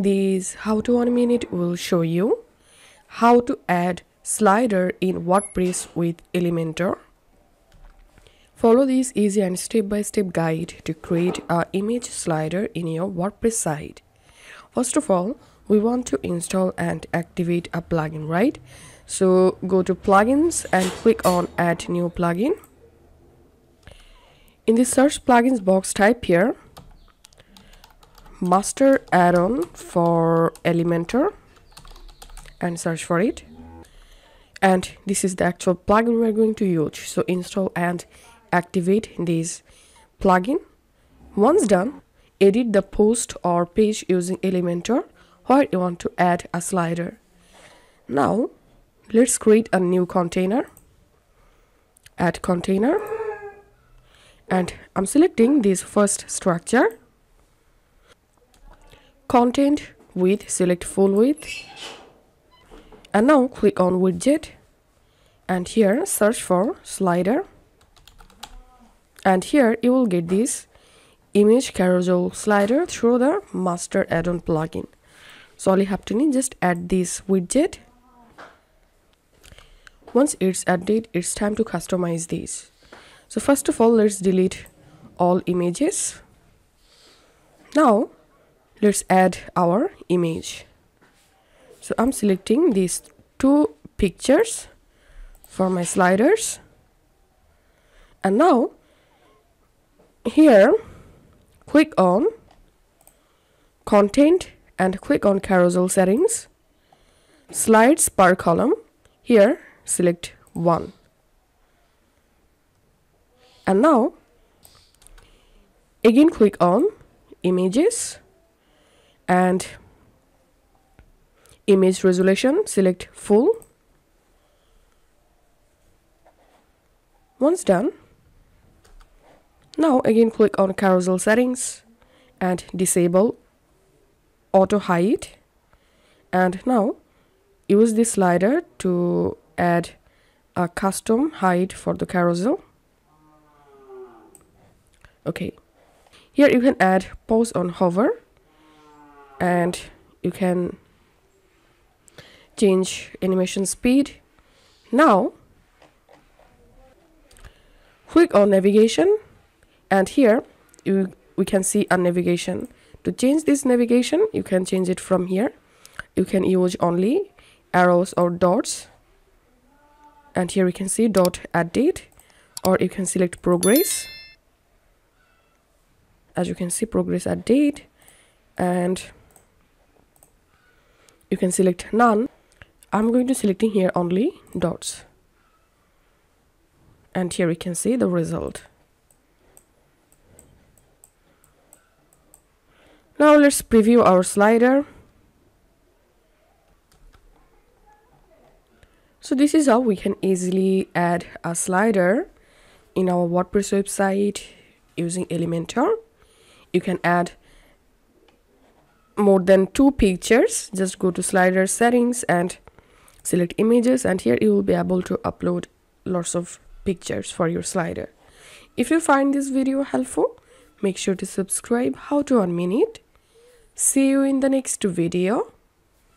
This How To 1 Minute will show you how to add slider in WordPress with Elementor. Follow this easy and step-by-step guide to create an image slider in your WordPress site. First of all, we want to install and activate a plugin, right? So go to plugins and click on add new plugin. In the search plugins box, type here Master Addon for Elementor and search for it, and this is the actual plugin we're going to use. So install and activate this plugin. Once done, edit the post or page using Elementor where you want to add a slider. Now let's create a new container. Add container, and I'm selecting this first structure, content width, select full width, and now click on widget, and here search for slider, and here you will get this image carousel slider through the Master Addon plugin. So all you have to do is just add this widget. Once it's added, it's time to customize this. So first of all, let's delete all images. Now let's add our image. So I'm selecting these two pictures for my sliders, and now here click on content and click on carousel settings, slides per column, here select 1, and now again click on images and image resolution, select full. Once done, now again click on carousel settings and disable auto hide, and now use this slider to add a custom hide for the carousel. Okay, here you can add pause on hover, and you can change animation speed. Now click on navigation, and here we can see a navigation. To change this navigation, you can change it from here. You can use only arrows or dots, and here we can see dot added, or you can select progress. As you can see, progress added, and you can select none. I'm going to selecting here only dots, and here we can see the result. Now let's preview our slider. So this is how we can easily add a slider in our WordPress website using Elementor. You can add more than two pictures. Just go to slider settings and select images, and here you will be able to upload lots of pictures for your slider. If you find this video helpful, make sure to subscribe How To 1 Minute. See you in the next video.